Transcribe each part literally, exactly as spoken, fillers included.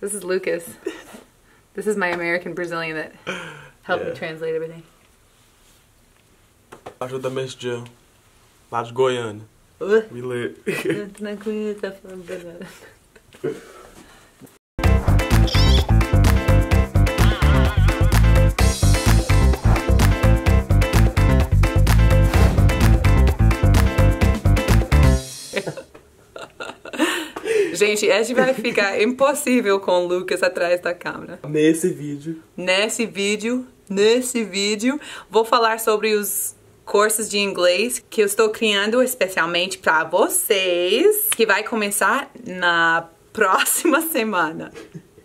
This is Lucas. This is my American Brazilian that helped yeah. me translate everything. Ajuda Miss Jill. Lá de Goiânia. Me lê. Tranquilo, tá falando Bernardo. Gente, esse vai ficar impossível com o Lucas atrás da câmera. Nesse vídeo. Nesse vídeo. Nesse vídeo. Vou falar sobre os cursos de inglês que eu estou criando especialmente para vocês. Que vai começar na próxima semana.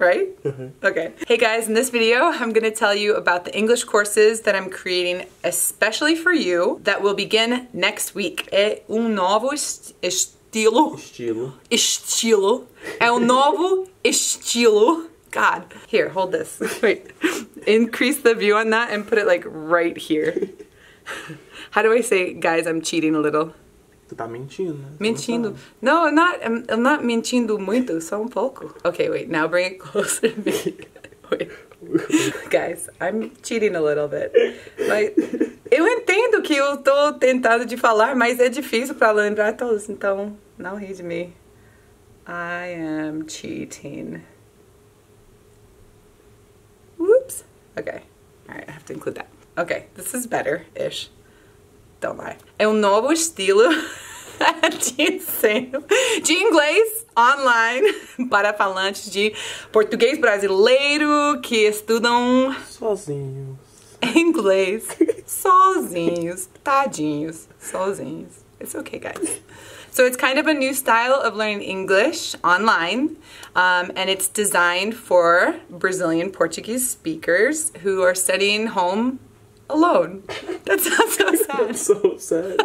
Right? Uh-huh. Okay. Hey guys, in this video, I'm going to tell you about the English courses that I'm creating especially for you that will begin next week. É um novo estilo. Estilo. Estilo. Estilo. É um novo estilo. God. Here, hold this. Wait. Increase the view on that and put it like right here. How do I say, guys, I'm cheating a little? Tu tá mentindo, né? Mentindo. No, I'm not, I'm, I'm not mentindo muito, só um pouco. Okay, wait, now bring it closer to me. Wait. Guys, I'm cheating a little bit. Like, eu entendo que eu tô tentando de falar, mas é difícil pra lembrar todos, então não ri de mim. I am cheating. Whoops. Okay. Alright, I have to include that. Okay, this is better-ish. Don't lie. É um novo estilo de ensino de inglês online para falantes de português brasileiro que estudam sozinhos inglês sozinhos tadinhos sozinhos. It's okay, guys. So it's kind of a new style of learning English online, um, and it's designed for Brazilian Portuguese speakers who are studying home alone. That sounds so sad. That's so sad.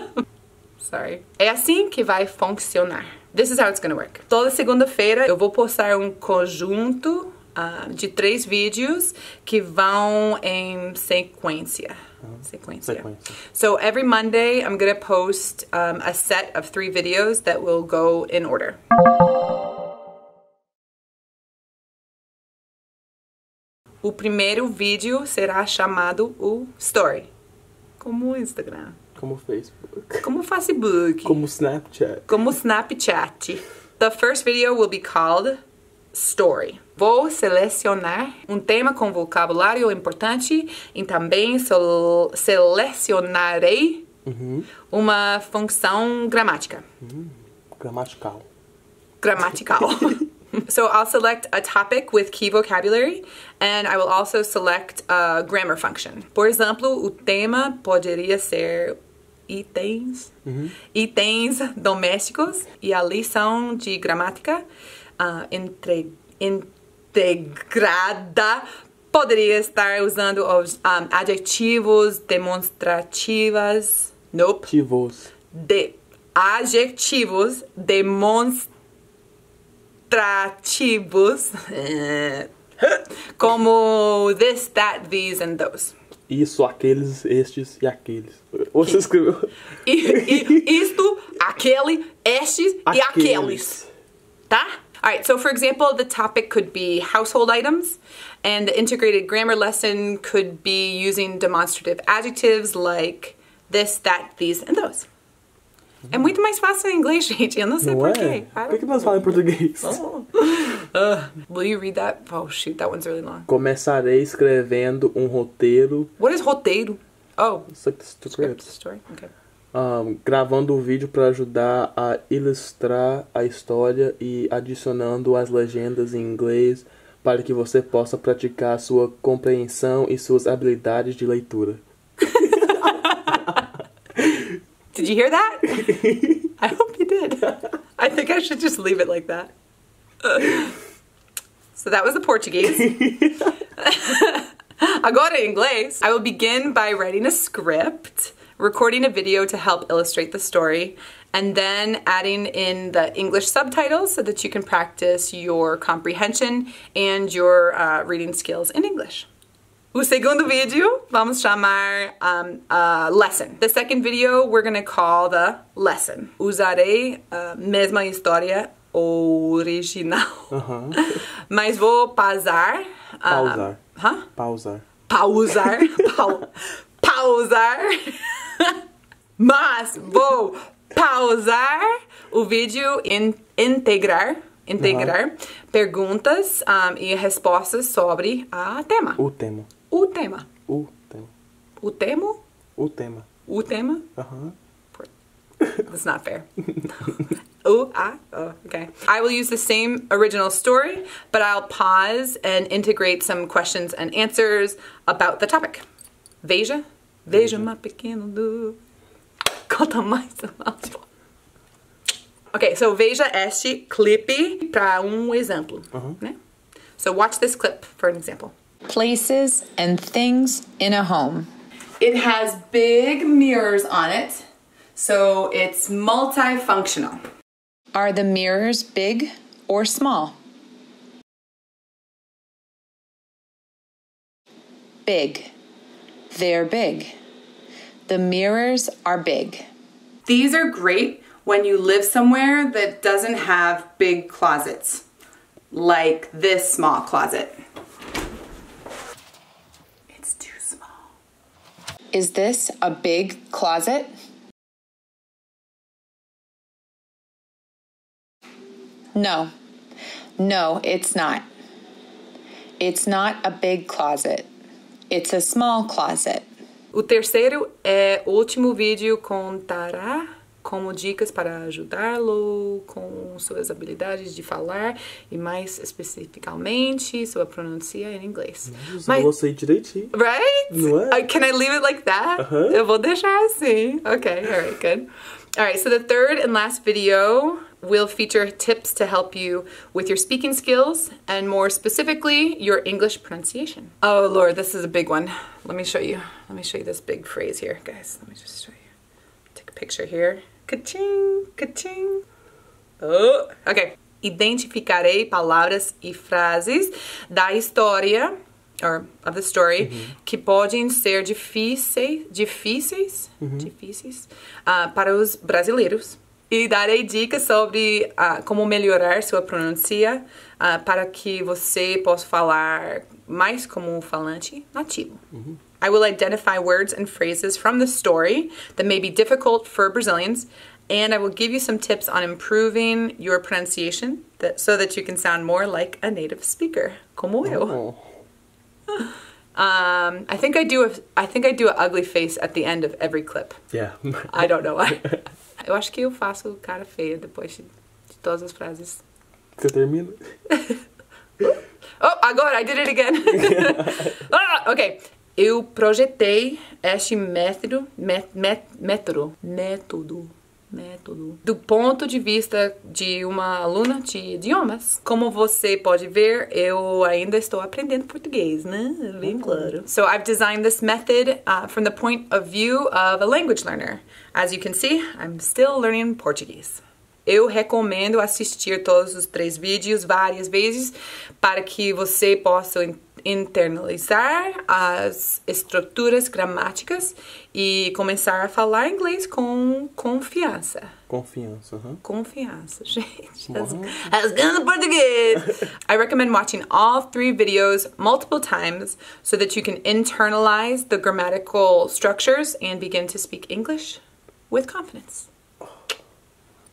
Sorry. É assim que vai funcionar. This is how it's gonna work. Toda segunda-feira eu vou postar um conjunto uh, de três vídeos que vão em sequência. Sequência. Sequência. So every Monday I'm gonna post um, a set of three videos that will go in order. O primeiro vídeo será chamado o Story. Como o Instagram. Como Facebook. Como Facebook. Como Snapchat. Como Snapchat. The first video will be called Story. Vou selecionar um tema com vocabulário importante e também selecionarei uh-huh. uma função gramática. Uh-huh. Gramatical. Grammatical. So I'll select a topic with key vocabulary, and I will also select a grammar function. Por exemplo, o tema poderia ser itens, uh-huh. itens domésticos e a lição de gramática uh, entre, integrada poderia estar usando os um, adjetivos, demonstrativas, nope, adjetivos, de, adjetivos demonstrativos. Atrativos como this, that, these and those. Isso, aqueles, estes e aqueles. Você escreveu I, I, isto, aquele, estes aqueles. E aqueles. Tá? Alright, so for example, the topic could be household items, and the integrated grammar lesson could be using demonstrative adjectives like this, that, these and those. É muito mais fácil em inglês, gente. Eu não sei porquê. Por que, que nós falamos em português? Oh. Uh, will you read that? Oh, shoot, that one's really long. Começarei escrevendo um roteiro. What is roteiro? Oh, it's like the script. Script story. Okay. Um, gravando o vídeo para ajudar a ilustrar a história e adicionando as legendas em inglês para que você possa praticar sua compreensão e suas habilidades de leitura. Did you hear that? I hope you did. I think I should just leave it like that. Uh, so that was the Portuguese. Agora inglês. I will begin by writing a script, recording a video to help illustrate the story, and then adding in the English subtitles so that you can practice your comprehension and your uh, reading skills in English. O segundo vídeo vamos chamar um, a lesson. The second video we're gonna call the lesson. Usarei a mesma história original. Uhum. Mas vou pausar. Pausar. Uh, huh? Pausar. Pausar. Pau, pausar. Mas vou pausar o vídeo e integrar. Integrar uhum. perguntas um, e respostas sobre a tema. O tema. O tema. O tema. O tema? O tema. O tema? Uhum. That's not fair. Oh, ah, oh, okay. I will use the same original story, but I'll pause and integrate some questions and answers about the topic. Veja. Veja, uma pequeno do... Conta mais uma... Okay, so veja este clipe para um exemplo. Uh-huh. Né? So watch this clip for an example. Places and things in a home. It has big mirrors on it, so it's multifunctional. Are the mirrors big or small? Big. They're big. The mirrors are big. These are great when you live somewhere that doesn't have big closets, like this small closet. It's too small. Is this a big closet? No. No, it's not. It's not a big closet. It's a small closet. O terceiro é o último vídeo contará como dicas para ajudá-lo com suas habilidades de falar e mais especificamente sua pronúncia em inglês. Mas, mas eu sei direitinho. Right? Não é? Uh, can I leave it like that? Uh-huh. Eu vou deixar assim. Okay, alright, good. Alright, so the third and last video will feature tips to help you with your speaking skills and more specifically your English pronunciation. Oh Lord, this is a big one. Let me show you. Let me show you this big phrase here, guys. Let me just show you. Take a picture here. Ka-ching, ka-ching. Oh, okay. Identificarei palavras e frases da história, or of the story, uh-huh. que podem ser difíceis, difíceis, uh-huh. difíceis uh, para os brasileiros. E darei dicas sobre uh, como melhorar sua pronúncia uh, para que você possa falar mais como um falante nativo. Uhum. I will identify words and phrases from the story that may be difficult for Brazilians, and I will give you some tips on improving your pronunciation that, so that you can sound more like a native speaker, como eu. Oh. Um, I think I do a, I think I do an ugly face at the end of every clip. Yeah. I don't know why. Eu acho que eu faço cara feia depois de todas as frases. Você termina? Oh, agora, I did it again. Ah, ok. Eu projetei este método, met, met, método, método, método, do ponto de vista de uma aluna de idiomas. Como você pode ver, eu ainda estou aprendendo português, né? Bem claro. So I've designed this method uh, from the point of view of a language learner. As you can see, I'm still learning Portuguese. Eu recomendo assistir todos os três vídeos várias vezes para que você possa internalizar as estruturas gramáticas e começar a falar inglês com confiança. Confiança, huh? Confiança, gente. Rasgando português. I recommend watching all three videos multiple times so that you can internalize the grammatical structures and begin to speak English with confidence.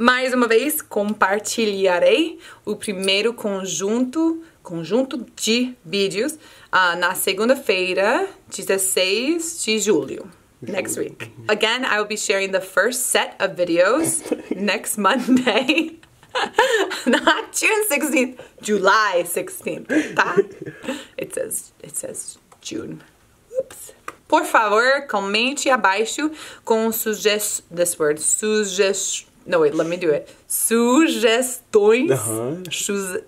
Mais uma vez, compartilharei o primeiro conjunto, conjunto de vídeos uh, na segunda-feira, dezesseis de julho. Next week. Again, I will be sharing the first set of videos next Monday. Not June sixteenth, July sixteenth, tá? It says, it says June. Oops. Por favor, comente abaixo com sugest... This word, sugest... No, wait, let me do it. Sugestões. Uh-huh. Su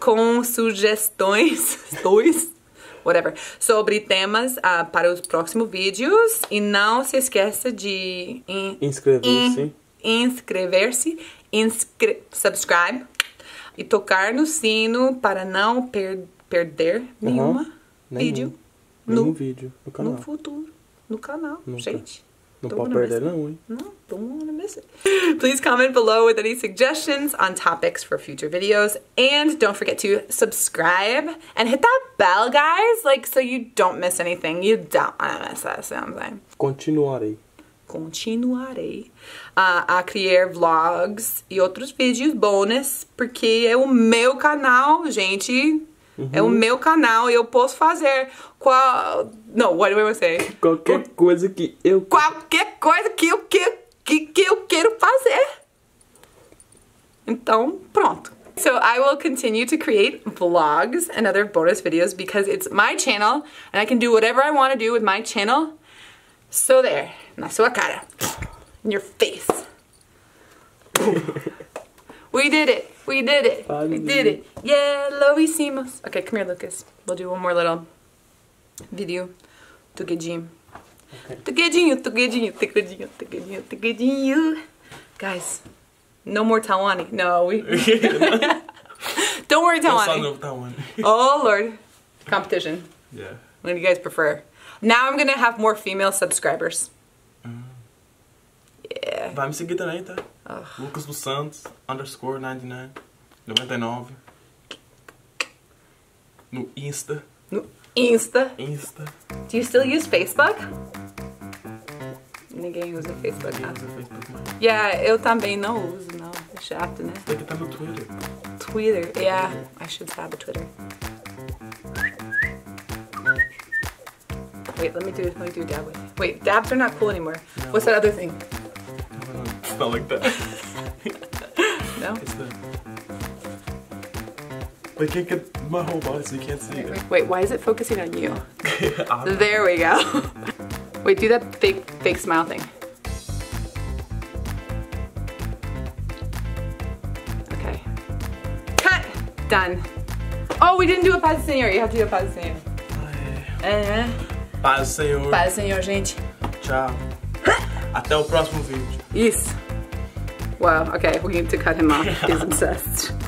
com sugestões. Dois. Whatever. Sobre temas uh, para os próximos vídeos. E não se esqueça de... In inscrever-se. In inscrever-se. Inscre subscribe. E tocar no sino para não per perder uh-huh. nenhuma Nenhum. vídeo. Nenhum no, vídeo. No canal. No futuro. No canal, Nunca. gente. No popper there, no way. No, don't want to miss it. Please comment below with any suggestions on topics for future videos. And don't forget to subscribe and hit that bell, guys, like, so you don't miss anything. You don't want to miss that, you know what I'm saying? Continuarei. Continuarei a, a criar vlogs e outros vídeos bônus, porque é o meu canal, gente. Uhum. É o meu canal e eu posso fazer qual... Não, what do I say? Qualquer coisa que eu... Qualquer coisa que eu, que, que, que eu quero fazer. Então, pronto. So I will continue to create vlogs and other bonus videos because it's my channel and I can do whatever I want to do with my channel. So there, na sua cara. In your face. We did it. We did it. Funny. We did it. Yeah, lo hicimos. Okay, come here, Lucas. We'll do one more little video. Togetzinho. Togetzinho, togetzinho, togetzinho, togetzinho, togetzinho. Guys, no more Tawani. No, we... Don't worry, Tawani. Oh, Lord. Competition. Yeah. What do you guys prefer? Now I'm going to have more female subscribers. Mm. Yeah. Vai me seguir também, tá? Oh. Lucas dos Santos, underscore ninety-nine, ninety-nine, no Insta. No Insta? Insta. Do you still use Facebook? Ninguém usa Facebook, Ninguém usa Facebook mais. Yeah, eu também não uso, não. É chato, né? Tem que estar no Twitter. Twitter, yeah. I should have a Twitter. Wait, let me do, let me do dab with you. Wait, dabs are not cool anymore. No. What's that other thing? It's not like that. No? It's the... They can't get my whole body so you can't see wait, it. Wait, wait, why is it focusing on you? There we go. Wait, do that fake, fake smile thing. Okay. Cut! Done. Oh, we didn't do a Paz Senhor. You have to do a Paz Senhor. Uh-huh. Paz Senhor. Paz Senhor, gente. Tchau. Até o próximo vídeo. Isso. Wow, okay, we need to cut him off. He's obsessed.